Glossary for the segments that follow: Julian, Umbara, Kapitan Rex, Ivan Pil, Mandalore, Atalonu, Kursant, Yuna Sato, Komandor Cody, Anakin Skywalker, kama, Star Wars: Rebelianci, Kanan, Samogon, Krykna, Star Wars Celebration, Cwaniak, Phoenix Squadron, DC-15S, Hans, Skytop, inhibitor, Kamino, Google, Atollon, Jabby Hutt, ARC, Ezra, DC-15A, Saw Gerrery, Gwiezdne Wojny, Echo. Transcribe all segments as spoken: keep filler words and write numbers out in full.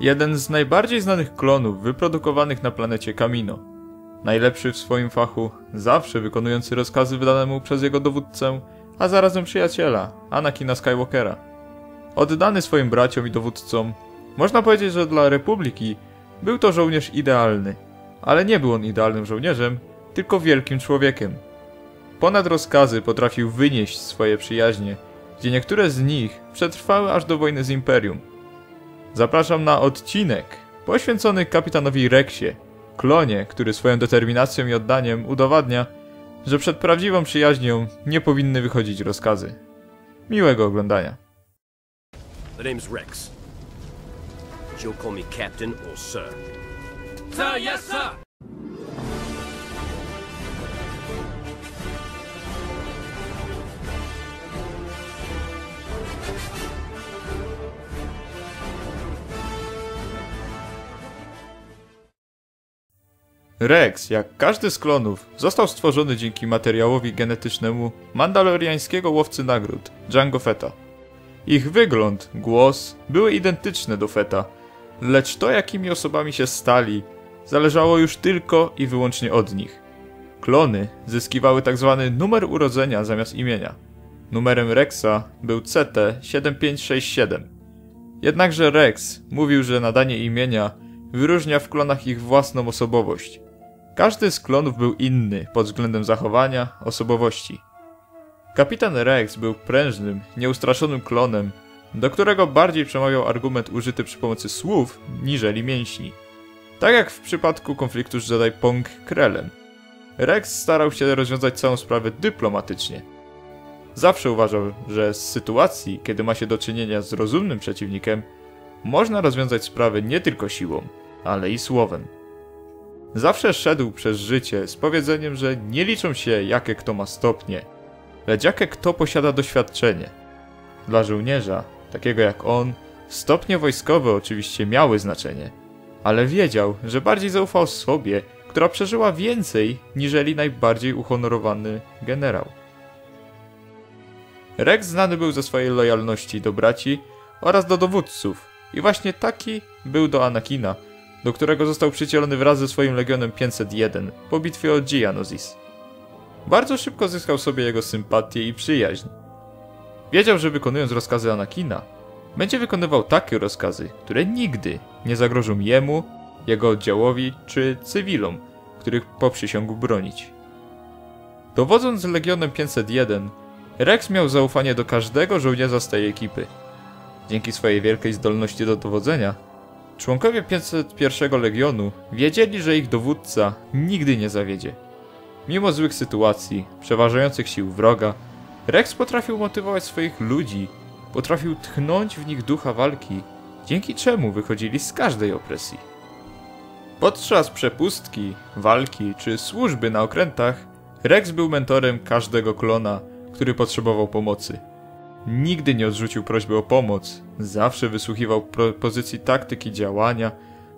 Jeden z najbardziej znanych klonów wyprodukowanych na planecie Kamino. Najlepszy w swoim fachu, zawsze wykonujący rozkazy wydane mu przez jego dowódcę, a zarazem przyjaciela, Anakina Skywalkera. Oddany swoim braciom i dowódcom, można powiedzieć, że dla Republiki był to żołnierz idealny, ale nie był on idealnym żołnierzem, tylko wielkim człowiekiem. Ponad rozkazy potrafił wynieść swoje przyjaźnie, gdzie niektóre z nich przetrwały aż do wojny z Imperium. Zapraszam na odcinek poświęcony kapitanowi Rexie, klonie, który swoją determinacją i oddaniem udowadnia, że przed prawdziwą przyjaźnią nie powinny wychodzić rozkazy. Miłego oglądania. The name's Rex. You'll call me captain or sir. Sir, yes, sir! Rex, jak każdy z klonów, został stworzony dzięki materiałowi genetycznemu mandaloriańskiego łowcy nagród, Jango Fetta. Ich wygląd, głos były identyczne do Fetta, lecz to, jakimi osobami się stali, zależało już tylko i wyłącznie od nich. Klony zyskiwały tzw. numer urodzenia zamiast imienia. Numerem Rexa był C T siedem pięć sześć siedem. Jednakże Rex mówił, że nadanie imienia wyróżnia w klonach ich własną osobowość. Każdy z klonów był inny pod względem zachowania, osobowości. Kapitan Rex był prężnym, nieustraszonym klonem, do którego bardziej przemawiał argument użyty przy pomocy słów niżeli mięśni. Tak jak w przypadku konfliktu z Jedi Pong Krellem, Rex starał się rozwiązać całą sprawę dyplomatycznie. Zawsze uważał, że z sytuacji, kiedy ma się do czynienia z rozumnym przeciwnikiem, można rozwiązać sprawy nie tylko siłą, ale i słowem. Zawsze szedł przez życie z powiedzeniem, że nie liczą się jakie kto ma stopnie, lecz jakie kto posiada doświadczenie. Dla żołnierza, takiego jak on, stopnie wojskowe oczywiście miały znaczenie, ale wiedział, że bardziej zaufał sobie, która przeżyła więcej niżeli najbardziej uhonorowany generał. Rex znany był ze swojej lojalności do braci oraz do dowódców, i właśnie taki był do Anakina, do którego został przycielony wraz ze swoim Legionem pięćset jeden po bitwie o Geonosis. Bardzo szybko zyskał sobie jego sympatię i przyjaźń. Wiedział, że wykonując rozkazy Anakina, będzie wykonywał takie rozkazy, które nigdy nie zagrożą jemu, jego oddziałowi czy cywilom, których poprzysiągł bronić. Dowodząc Legionem pięćset jeden, Rex miał zaufanie do każdego żołnierza z tej ekipy. Dzięki swojej wielkiej zdolności do dowodzenia, członkowie pięćset pierwszego Legionu wiedzieli, że ich dowódca nigdy nie zawiedzie. Mimo złych sytuacji, przeważających sił wroga, Rex potrafił motywować swoich ludzi, potrafił tchnąć w nich ducha walki, dzięki czemu wychodzili z każdej opresji. Podczas przepustki, walki czy służby na okrętach, Rex był mentorem każdego klona, który potrzebował pomocy. Nigdy nie odrzucił prośby o pomoc, zawsze wysłuchiwał propozycji taktyki działania,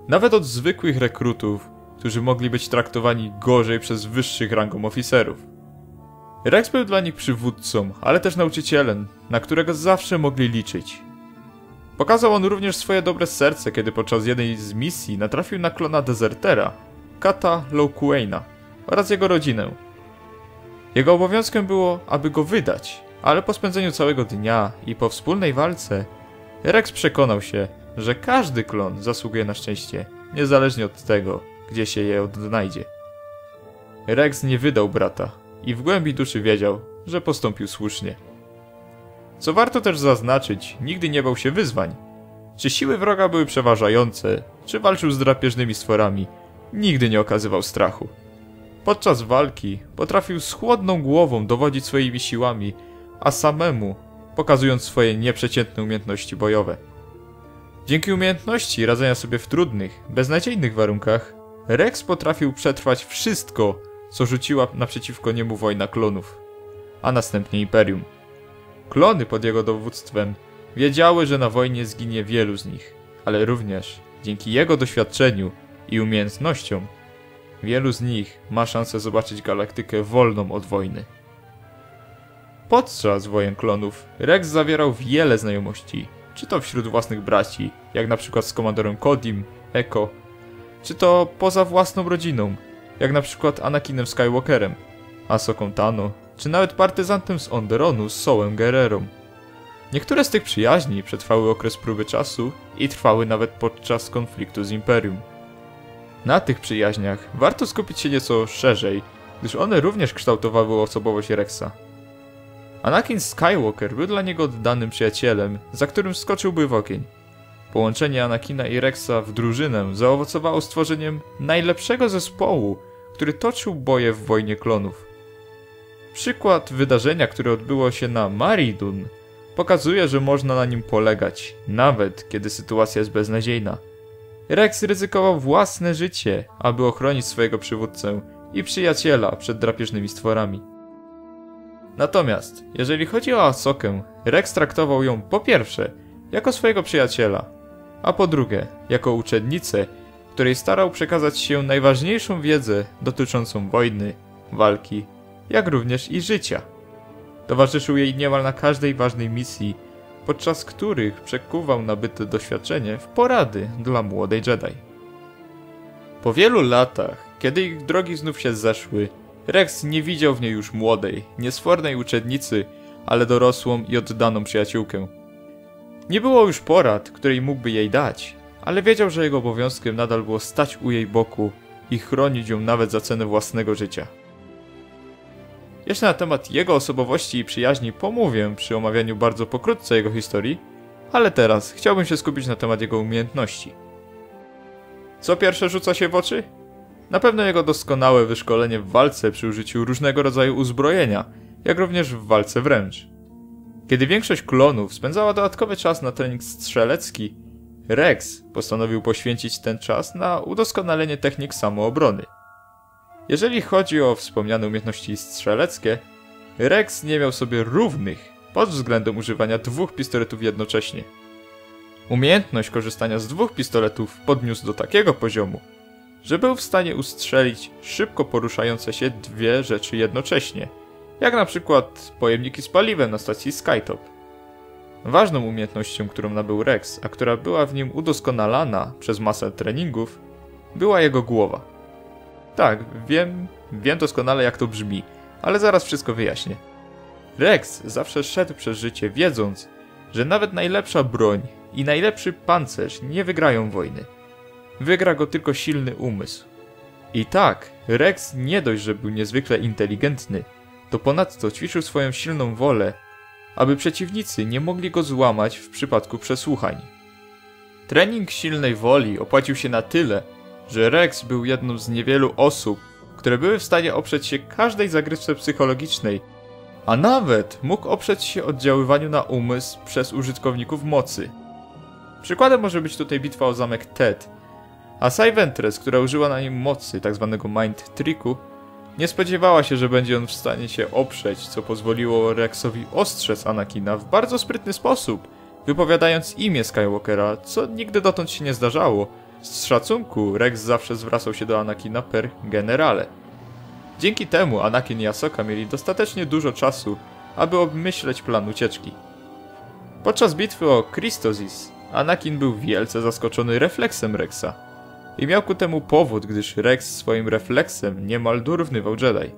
nawet od zwykłych rekrutów, którzy mogli być traktowani gorzej przez wyższych rangą oficerów. Rex był dla nich przywódcą, ale też nauczycielem, na którego zawsze mogli liczyć. Pokazał on również swoje dobre serce, kiedy podczas jednej z misji natrafił na klona dezertera, Kata Loquaina oraz jego rodzinę. Jego obowiązkiem było, aby go wydać, ale po spędzeniu całego dnia i po wspólnej walce, Rex przekonał się, że każdy klon zasługuje na szczęście, niezależnie od tego, gdzie się je odnajdzie. Rex nie wydał brata i w głębi duszy wiedział, że postąpił słusznie. Co warto też zaznaczyć, nigdy nie bał się wyzwań. Czy siły wroga były przeważające, czy walczył z drapieżnymi stworami, nigdy nie okazywał strachu. Podczas walki potrafił z chłodną głową dowodzić swoimi siłami, a samemu pokazując swoje nieprzeciętne umiejętności bojowe. Dzięki umiejętności radzenia sobie w trudnych, beznadziejnych warunkach, Rex potrafił przetrwać wszystko, co rzuciła naprzeciwko niemu wojna klonów, a następnie Imperium. Klony pod jego dowództwem wiedziały, że na wojnie zginie wielu z nich, ale również dzięki jego doświadczeniu i umiejętnościom wielu z nich ma szansę zobaczyć galaktykę wolną od wojny. Podczas wojen klonów Rex zawierał wiele znajomości czy to wśród własnych braci, jak na przykład z komandorem Codym, Echo, czy to poza własną rodziną, jak na przykład Anakinem Skywalkerem, Ahsoką Tano, czy nawet partyzantem z Onderonu z Sawem Gerrerą. Niektóre z tych przyjaźni przetrwały okres próby czasu i trwały nawet podczas konfliktu z Imperium. Na tych przyjaźniach warto skupić się nieco szerzej, gdyż one również kształtowały osobowość Rexa. Anakin Skywalker był dla niego oddanym przyjacielem, za którym skoczyłby w ogień. Połączenie Anakina i Rexa w drużynę zaowocowało stworzeniem najlepszego zespołu, który toczył boje w Wojnie Klonów. Przykład wydarzenia, które odbyło się na Maridun, pokazuje, że można na nim polegać, nawet kiedy sytuacja jest beznadziejna. Rex ryzykował własne życie, aby ochronić swojego przywódcę i przyjaciela przed drapieżnymi stworami. Natomiast, jeżeli chodzi o Ahsokę, Rex traktował ją po pierwsze jako swojego przyjaciela, a po drugie jako uczennicę, której starał przekazać się najważniejszą wiedzę dotyczącą wojny, walki, jak również i życia. Towarzyszył jej niemal na każdej ważnej misji, podczas których przekuwał nabyte doświadczenie w porady dla młodej Jedi. Po wielu latach, kiedy ich drogi znów się zeszły, Rex nie widział w niej już młodej, niesfornej uczennicy, ale dorosłą i oddaną przyjaciółkę. Nie było już porad, której mógłby jej dać, ale wiedział, że jego obowiązkiem nadal było stać u jej boku i chronić ją nawet za cenę własnego życia. Jeszcze na temat jego osobowości i przyjaźni pomówię przy omawianiu bardzo pokrótce jego historii, ale teraz chciałbym się skupić na temat jego umiejętności. Co pierwsze rzuca się w oczy? Na pewno jego doskonałe wyszkolenie w walce przy użyciu różnego rodzaju uzbrojenia, jak również w walce wręcz. Kiedy większość klonów spędzała dodatkowy czas na trening strzelecki, Rex postanowił poświęcić ten czas na udoskonalenie technik samoobrony. Jeżeli chodzi o wspomniane umiejętności strzeleckie, Rex nie miał sobie równych pod względem używania dwóch pistoletów jednocześnie. Umiejętność korzystania z dwóch pistoletów podniósł do takiego poziomu, że był w stanie ustrzelić szybko poruszające się dwie rzeczy jednocześnie, jak na przykład pojemniki z paliwem na stacji Skytop. Ważną umiejętnością, którą nabył Rex, a która była w nim udoskonalana przez masę treningów, była jego głowa. Tak, wiem, wiem doskonale jak to brzmi, ale zaraz wszystko wyjaśnię. Rex zawsze szedł przez życie wiedząc, że nawet najlepsza broń i najlepszy pancerz nie wygrają wojny. Wygra go tylko silny umysł. I tak, Rex nie dość, że był niezwykle inteligentny, to ponadto ćwiczył swoją silną wolę, aby przeciwnicy nie mogli go złamać w przypadku przesłuchań. Trening silnej woli opłacił się na tyle, że Rex był jedną z niewielu osób, które były w stanie oprzeć się każdej zagrywce psychologicznej, a nawet mógł oprzeć się oddziaływaniu na umysł przez użytkowników mocy. Przykładem może być tutaj bitwa o zamek Teth. Asajj Ventress, która użyła na nim mocy, tzw. mind tricku, nie spodziewała się, że będzie on w stanie się oprzeć, co pozwoliło Rexowi ostrzec Anakina w bardzo sprytny sposób, wypowiadając imię Skywalkera, co nigdy dotąd się nie zdarzało. Z szacunku Rex zawsze zwracał się do Anakina per generale. Dzięki temu Anakin i Ahsoka mieli dostatecznie dużo czasu, aby obmyśleć plan ucieczki. Podczas bitwy o Christophsis Anakin był wielce zaskoczony refleksem Rexa i miał ku temu powód, gdyż Rex swoim refleksem niemal dorównywał Jedi.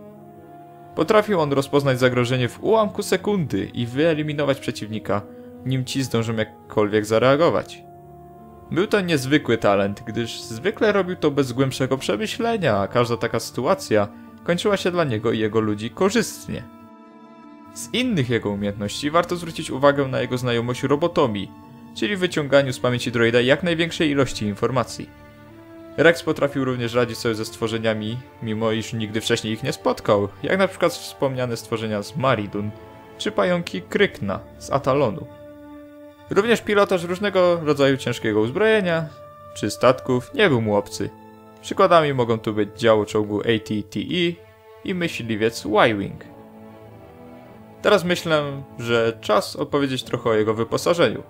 Potrafił on rozpoznać zagrożenie w ułamku sekundy i wyeliminować przeciwnika, nim ci zdążą jakkolwiek zareagować. Był to niezwykły talent, gdyż zwykle robił to bez głębszego przemyślenia, a każda taka sytuacja kończyła się dla niego i jego ludzi korzystnie. Z innych jego umiejętności warto zwrócić uwagę na jego znajomość robotomii, czyli wyciąganiu z pamięci droida jak największej ilości informacji. Rex potrafił również radzić sobie ze stworzeniami, mimo iż nigdy wcześniej ich nie spotkał, jak na przykład wspomniane stworzenia z Maridun, czy pająki Krykna z Atalonu. Również pilotaż różnego rodzaju ciężkiego uzbrojenia czy statków nie był mu obcy. Przykładami mogą tu być działo czołgu A T T E i myśliwiec Y-Wing. Teraz myślę, że czas opowiedzieć trochę o jego wyposażeniu.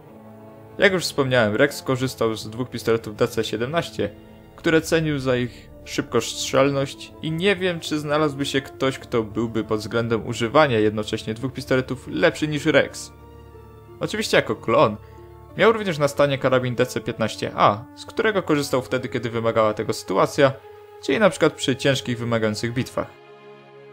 Jak już wspomniałem, Rex korzystał z dwóch pistoletów D C siedemnaście, które cenił za ich szybkostrzelność i nie wiem, czy znalazłby się ktoś, kto byłby pod względem używania jednocześnie dwóch pistoletów lepszy niż Rex. Oczywiście jako klon Miał również na stanie karabin D C piętnaście A, z którego korzystał wtedy, kiedy wymagała tego sytuacja, czyli np. przy ciężkich, wymagających bitwach.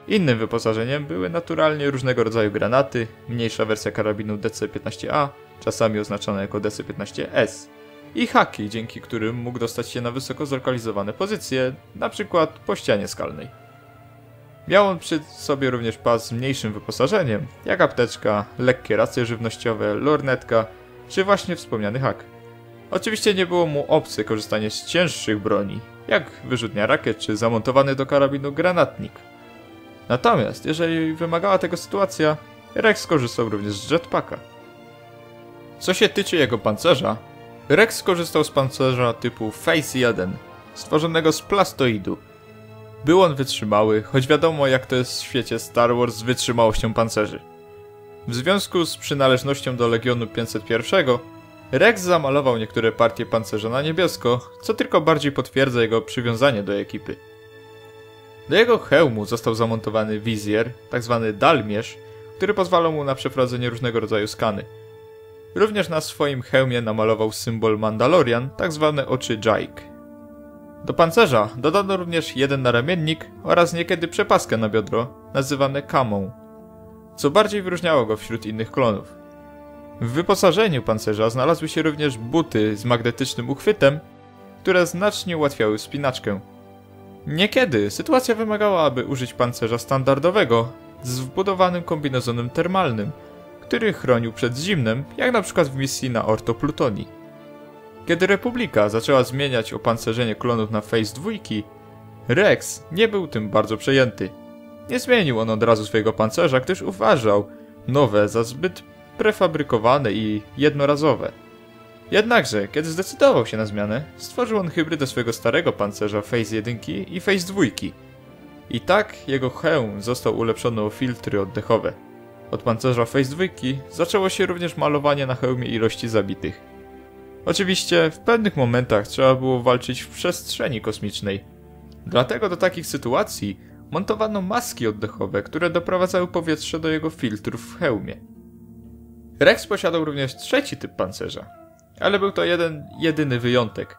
Innym wyposażeniem były naturalnie różnego rodzaju granaty, mniejsza wersja karabinu D C piętnaście A, czasami oznaczana jako D C piętnaście S, i haki, dzięki którym mógł dostać się na wysoko zlokalizowane pozycje, np. po ścianie skalnej. Miał on przy sobie również pas z mniejszym wyposażeniem, jak apteczka, lekkie racje żywnościowe, lornetka, czy właśnie wspomniany hak. Oczywiście nie było mu obce korzystanie z cięższych broni, jak wyrzutnia rakiet czy zamontowany do karabinu granatnik. Natomiast, jeżeli wymagała tego sytuacja, Rex skorzystał również z jetpacka. Co się tyczy jego pancerza, Rex skorzystał z pancerza typu Phase jeden, stworzonego z plastoidu. Był on wytrzymały, choć wiadomo jak to jest w świecie Star Wars z wytrzymałością pancerzy. W związku z przynależnością do Legionu pięćset jeden, Rex zamalował niektóre partie pancerza na niebiesko, co tylko bardziej potwierdza jego przywiązanie do ekipy. Do jego hełmu został zamontowany wizjer, tzw. dalmierz, który pozwalał mu na przeprowadzenie różnego rodzaju skany. Również na swoim hełmie namalował symbol Mandalorian, tzw. oczy Jaik. Do pancerza dodano również jeden naramiennik oraz niekiedy przepaskę na biodro, nazywane kamą, co bardziej wyróżniało go wśród innych klonów. W wyposażeniu pancerza znalazły się również buty z magnetycznym uchwytem, które znacznie ułatwiały spinaczkę. Niekiedy sytuacja wymagała, aby użyć pancerza standardowego z wbudowanym kombinezonem termalnym, który chronił przed zimnem, jak na przykład w misji na Ordo Plutonii. Kiedy Republika zaczęła zmieniać opancerzenie klonów na Phase dwa, Rex nie był tym bardzo przejęty. Nie zmienił on od razu swojego pancerza, gdyż uważał nowe za zbyt prefabrykowane i jednorazowe. Jednakże, kiedy zdecydował się na zmianę, stworzył on hybrydę swojego starego pancerza Phase jeden i Phase dwa. I tak jego hełm został ulepszony o filtry oddechowe. Od pancerza Phase dwa zaczęło się również malowanie na hełmie ilości zabitych. Oczywiście w pewnych momentach trzeba było walczyć w przestrzeni kosmicznej. Dlatego do takich sytuacji montowano maski oddechowe, które doprowadzały powietrze do jego filtrów w hełmie. Rex posiadał również trzeci typ pancerza, ale był to jeden jedyny wyjątek.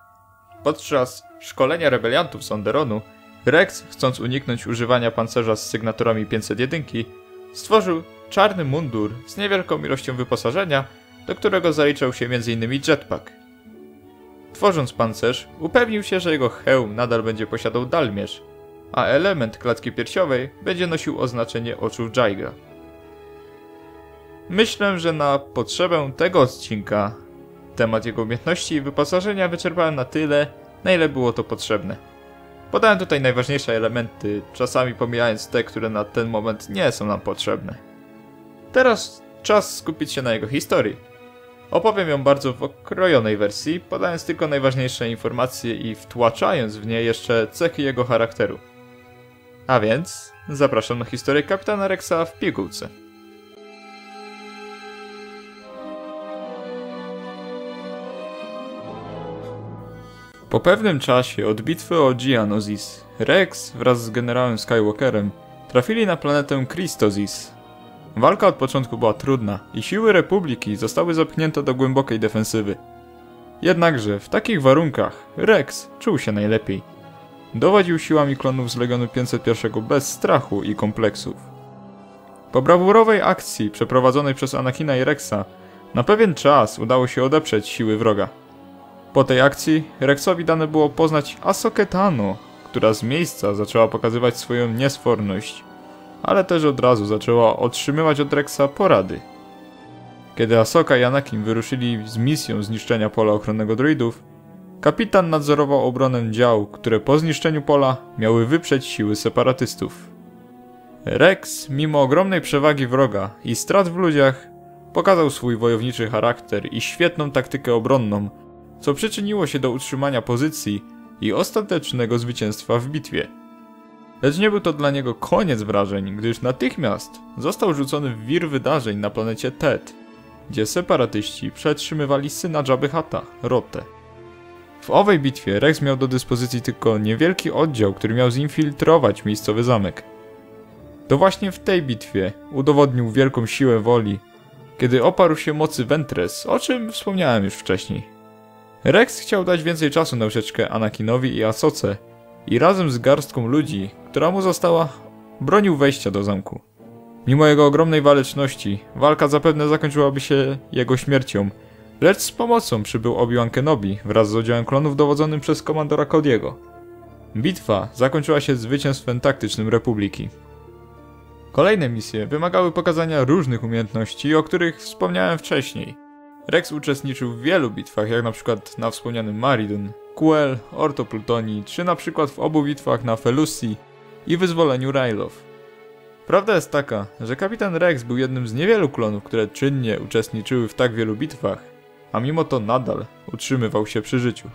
Podczas szkolenia rebeliantów z Onderonu, Rex, chcąc uniknąć używania pancerza z sygnaturami pięćset jeden, stworzył czarny mundur z niewielką ilością wyposażenia, do którego zaliczał się m.in. jetpack. Tworząc pancerz, upewnił się, że jego hełm nadal będzie posiadał dalmierz, a element klatki piersiowej będzie nosił oznaczenie oczu Jaiga. Myślę, że na potrzebę tego odcinka temat jego umiejętności i wyposażenia wyczerpałem na tyle, na ile było to potrzebne. Podałem tutaj najważniejsze elementy, czasami pomijając te, które na ten moment nie są nam potrzebne. Teraz czas skupić się na jego historii. Opowiem ją bardzo w okrojonej wersji, podając tylko najważniejsze informacje i wtłaczając w nie jeszcze cechy jego charakteru. A więc zapraszam na historię kapitana Rexa w pigułce. Po pewnym czasie od bitwy o Geonosis, Rex wraz z generałem Skywalkerem trafili na planetę Christophsis. Walka od początku była trudna i siły Republiki zostały zapchnięte do głębokiej defensywy. Jednakże w takich warunkach Rex czuł się najlepiej. Dowodził siłami klonów z Legionu pięćset jeden bez strachu i kompleksów. Po brawurowej akcji przeprowadzonej przez Anakina i Rexa na pewien czas udało się odeprzeć siły wroga. Po tej akcji Rexowi dane było poznać Ahsokę Tano, która z miejsca zaczęła pokazywać swoją niesforność, ale też od razu zaczęła otrzymywać od Rexa porady. Kiedy Ahsoka i Anakin wyruszyli z misją zniszczenia pola ochronnego droidów, kapitan nadzorował obronę dział, które po zniszczeniu pola miały wyprzeć siły separatystów. Rex, mimo ogromnej przewagi wroga i strat w ludziach, pokazał swój wojowniczy charakter i świetną taktykę obronną, co przyczyniło się do utrzymania pozycji i ostatecznego zwycięstwa w bitwie. Lecz nie był to dla niego koniec wrażeń, gdyż natychmiast został rzucony w wir wydarzeń na planecie Teth, gdzie separatyści przetrzymywali syna Jabby Hutta, Rotę. W owej bitwie Rex miał do dyspozycji tylko niewielki oddział, który miał zinfiltrować miejscowy zamek. To właśnie w tej bitwie udowodnił wielką siłę woli, kiedy oparł się mocy Ventress, o czym wspomniałem już wcześniej. Rex chciał dać więcej czasu na ucieczkę Anakinowi i Ahsoce i razem z garstką ludzi, która mu została, bronił wejścia do zamku. Mimo jego ogromnej waleczności, walka zapewne zakończyłaby się jego śmiercią, lecz z pomocą przybył Obi-Wan Kenobi wraz z oddziałem klonów dowodzonym przez komandora Cody'ego. Bitwa zakończyła się zwycięstwem taktycznym Republiki. Kolejne misje wymagały pokazania różnych umiejętności, o których wspomniałem wcześniej. Rex uczestniczył w wielu bitwach, jak na przykład na wspomnianym Maridun, Q L, Ordo Plutonii, czy na przykład w obu bitwach na Felusji i wyzwoleniu Ryloth. Prawda jest taka, że kapitan Rex był jednym z niewielu klonów, które czynnie uczestniczyły w tak wielu bitwach, a mimo to nadal utrzymywał się przy życiu.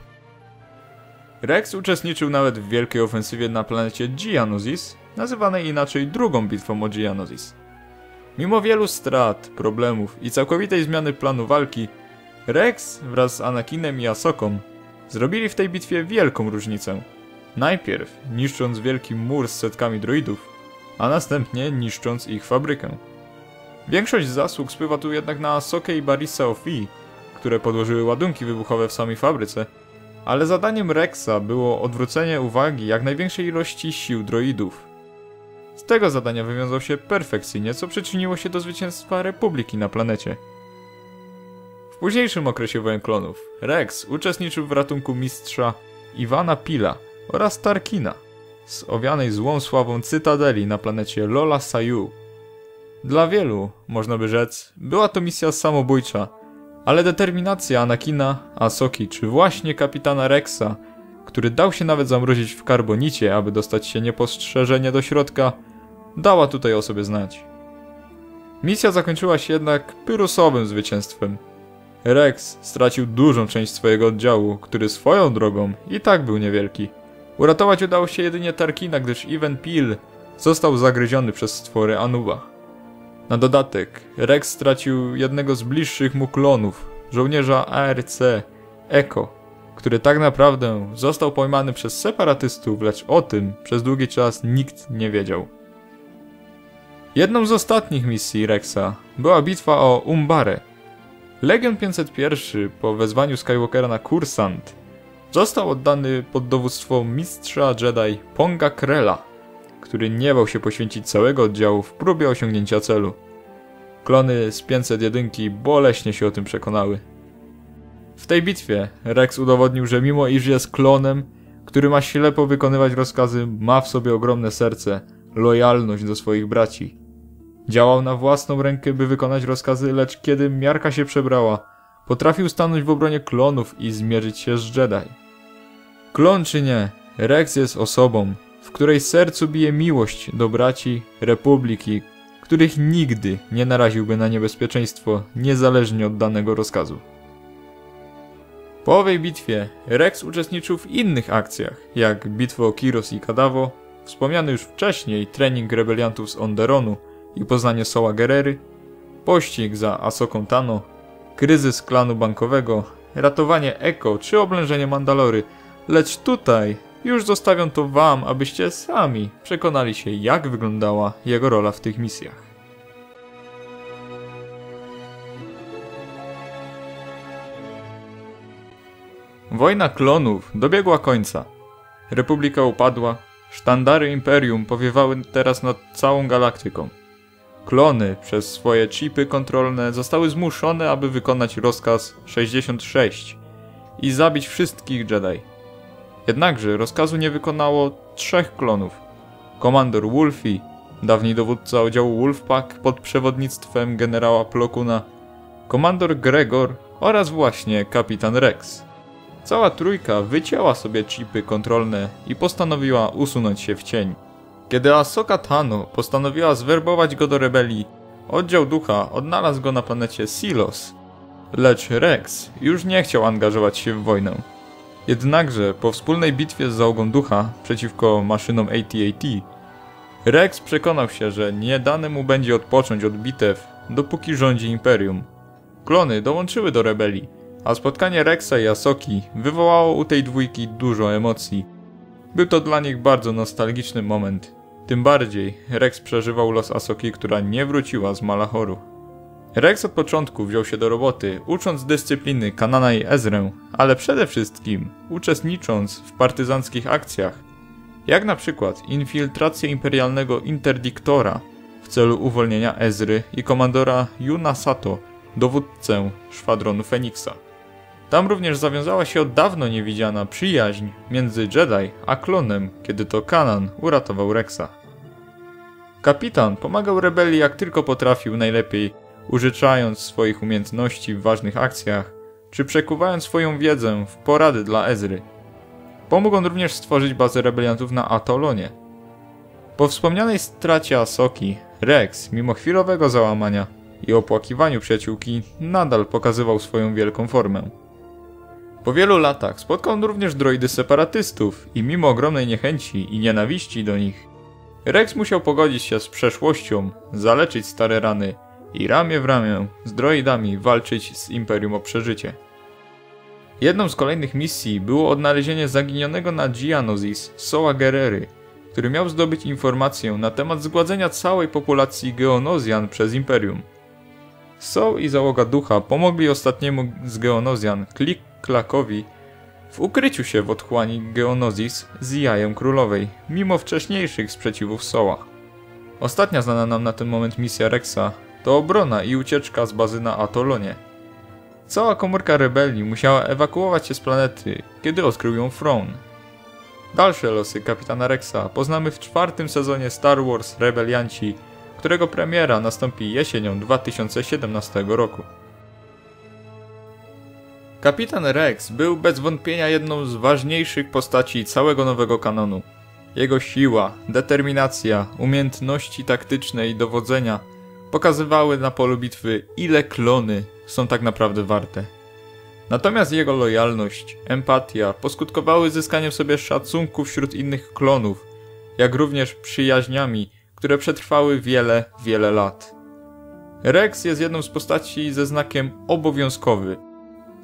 Rex uczestniczył nawet w wielkiej ofensywie na planecie Geonosis, nazywanej inaczej drugą bitwą o Geonosis. Mimo wielu strat, problemów i całkowitej zmiany planu walki, Rex wraz z Anakinem i Ahsoką zrobili w tej bitwie wielką różnicę. Najpierw niszcząc wielki mur z setkami droidów, a następnie niszcząc ich fabrykę. Większość zasług spływa tu jednak na Ahsokę i Barrisa Offee, które podłożyły ładunki wybuchowe w samej fabryce, ale zadaniem Rexa było odwrócenie uwagi jak największej ilości sił droidów. Z tego zadania wywiązał się perfekcyjnie, co przyczyniło się do zwycięstwa Republiki na planecie. W późniejszym okresie Wojen Klonów Rex uczestniczył w ratunku mistrza Ivana Pila oraz Tarkina z owianej złą sławą cytadeli na planecie Lola Sayu. Dla wielu, można by rzec, była to misja samobójcza, ale determinacja Anakina, Ahsoki czy właśnie kapitana Rexa, który dał się nawet zamrozić w karbonicie, aby dostać się niepostrzeżenie do środka, dała tutaj o sobie znać. Misja zakończyła się jednak pyrusowym zwycięstwem. Rex stracił dużą część swojego oddziału, który swoją drogą i tak był niewielki. Uratować udało się jedynie Tarkina, gdyż Ivan Peel został zagryziony przez stwory Anuba. Na dodatek Rex stracił jednego z bliższych mu klonów, żołnierza A R C, Echo, który tak naprawdę został pojmany przez separatystów, lecz o tym przez długi czas nikt nie wiedział. Jedną z ostatnich misji Rexa była bitwa o Umbarę. Legion pięćset jeden po wezwaniu Skywalkera na Kursant został oddany pod dowództwo mistrza Jedi Ponga Krella, który nie bał się poświęcić całego oddziału w próbie osiągnięcia celu. Klony z pięćset jeden boleśnie się o tym przekonały. W tej bitwie Rex udowodnił, że mimo iż jest klonem, który ma ślepo wykonywać rozkazy, ma w sobie ogromne serce, lojalność do swoich braci. Działał na własną rękę, by wykonać rozkazy, lecz kiedy miarka się przebrała, potrafił stanąć w obronie klonów i zmierzyć się z Jedi. Klon czy nie, Rex jest osobą, w której sercu bije miłość do braci Republiki, których nigdy nie naraziłby na niebezpieczeństwo, niezależnie od danego rozkazu. Po owej bitwie Rex uczestniczył w innych akcjach, jak bitwy o Kiros i Kadawo, wspomniany już wcześniej trening rebeliantów z Onderonu i poznanie Sawa Gerrery, pościg za Ahsoką Tano, kryzys klanu bankowego, ratowanie Echo czy oblężenie Mandalory, lecz tutaj już zostawiam to wam, abyście sami przekonali się, jak wyglądała jego rola w tych misjach. Wojna klonów dobiegła końca. Republika upadła, sztandary Imperium powiewały teraz nad całą galaktyką. Klony przez swoje chipy kontrolne zostały zmuszone, aby wykonać rozkaz sześćdziesiąt sześć i zabić wszystkich Jedi. Jednakże rozkazu nie wykonało trzech klonów. Komandor Wolfie, dawniej dowódca oddziału Wolfpack pod przewodnictwem generała Plokuna, komandor Gregor oraz właśnie kapitan Rex. Cała trójka wycięła sobie chipy kontrolne i postanowiła usunąć się w cień. Kiedy Ahsoka Tano postanowiła zwerbować go do rebelii, oddział ducha odnalazł go na planecie Silos, lecz Rex już nie chciał angażować się w wojnę. Jednakże po wspólnej bitwie z załogą ducha przeciwko maszynom A T A T, Rex przekonał się, że nie dane mu będzie odpocząć od bitew, dopóki rządzi Imperium. Klony dołączyły do rebelii, a spotkanie Rexa i Ahsoki wywołało u tej dwójki dużo emocji. Był to dla nich bardzo nostalgiczny moment. Tym bardziej Rex przeżywał los Ahsoki, która nie wróciła z Malachoru. Rex od początku wziął się do roboty, ucząc dyscypliny Kanana i Ezrę, ale przede wszystkim uczestnicząc w partyzanckich akcjach, jak na przykład infiltrację imperialnego Interdiktora w celu uwolnienia Ezry i komandora Yuna Sato, dowódcę Szwadronu Feniksa. Tam również zawiązała się od dawno niewidziana przyjaźń między Jedi a klonem, kiedy to Kanan uratował Rexa. Kapitan pomagał rebelii jak tylko potrafił najlepiej, użyczając swoich umiejętności w ważnych akcjach, czy przekuwając swoją wiedzę w porady dla Ezry. Pomógł on również stworzyć bazę rebeliantów na Atolonie. Po wspomnianej stracie Ahsoki, Rex, mimo chwilowego załamania i opłakiwaniu przyjaciółki, nadal pokazywał swoją wielką formę. Po wielu latach spotkał on również droidy separatystów i mimo ogromnej niechęci i nienawiści do nich, Rex musiał pogodzić się z przeszłością, zaleczyć stare rany i ramię w ramię z droidami walczyć z Imperium o przeżycie. Jedną z kolejnych misji było odnalezienie zaginionego na Geonosis Sawa Gerrery, który miał zdobyć informację na temat zgładzenia całej populacji Geonozjan przez Imperium. Saw i załoga ducha pomogli ostatniemu z Geonozjan, Klik-Klakowi, w ukryciu się w otchłani Geonosis z jajem królowej, mimo wcześniejszych sprzeciwów Sawa. Ostatnia znana nam na ten moment misja Rexa to obrona i ucieczka z bazy na Atolonie. Cała komórka rebelii musiała ewakuować się z planety, kiedy odkrył ją Thrawn. Dalsze losy kapitana Rexa poznamy w czwartym sezonie Star Wars: Rebelianci, którego premiera nastąpi jesienią dwa tysiące siedemnastego roku. Kapitan Rex był bez wątpienia jedną z ważniejszych postaci całego nowego kanonu. Jego siła, determinacja, umiejętności taktyczne i dowodzenia pokazywały na polu bitwy, ile klony są tak naprawdę warte. Natomiast jego lojalność, empatia poskutkowały zyskaniem sobie szacunku wśród innych klonów, jak również przyjaźniami, które przetrwały wiele, wiele lat. Rex jest jedną z postaci ze znakiem obowiązkowy.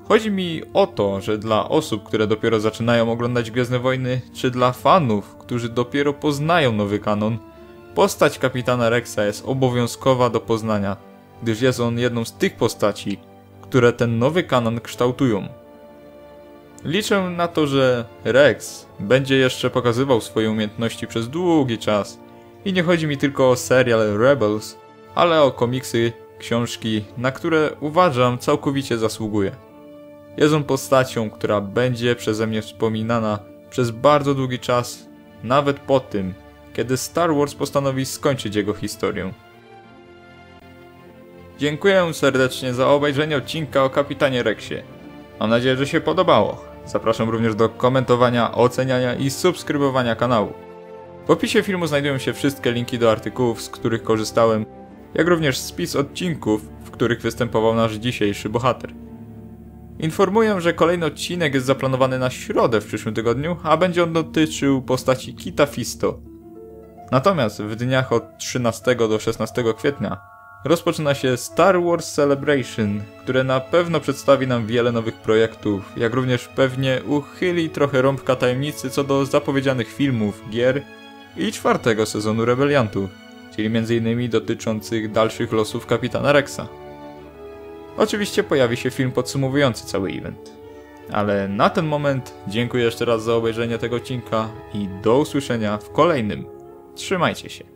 Chodzi mi o to, że dla osób, które dopiero zaczynają oglądać Gwiezdne Wojny, czy dla fanów, którzy dopiero poznają nowy kanon, postać kapitana Rexa jest obowiązkowa do poznania, gdyż jest on jedną z tych postaci, które ten nowy kanon kształtują. Liczę na to, że Rex będzie jeszcze pokazywał swoje umiejętności przez długi czas i nie chodzi mi tylko o serial Rebels, ale o komiksy, książki, na które uważam całkowicie zasługuje. Jest on postacią, która będzie przeze mnie wspominana przez bardzo długi czas, nawet po tym, kiedy Star Wars postanowi skończyć jego historię. Dziękuję serdecznie za obejrzenie odcinka o kapitanie Rexie. Mam nadzieję, że się podobało. Zapraszam również do komentowania, oceniania i subskrybowania kanału. W opisie filmu znajdują się wszystkie linki do artykułów, z których korzystałem, jak również spis odcinków, w których występował nasz dzisiejszy bohater. Informuję, że kolejny odcinek jest zaplanowany na środę w przyszłym tygodniu, a będzie on dotyczył postaci Kita Fisto. Natomiast w dniach od trzynastego do szesnastego kwietnia rozpoczyna się Star Wars Celebration, które na pewno przedstawi nam wiele nowych projektów, jak również pewnie uchyli trochę rąbka tajemnicy co do zapowiedzianych filmów, gier i czwartego sezonu Rebeliantów, czyli między innymi dotyczących dalszych losów kapitana Rexa. Oczywiście pojawi się film podsumowujący cały event. Ale na ten moment dziękuję jeszcze raz za obejrzenie tego odcinka i do usłyszenia w kolejnym. Trzymajcie się.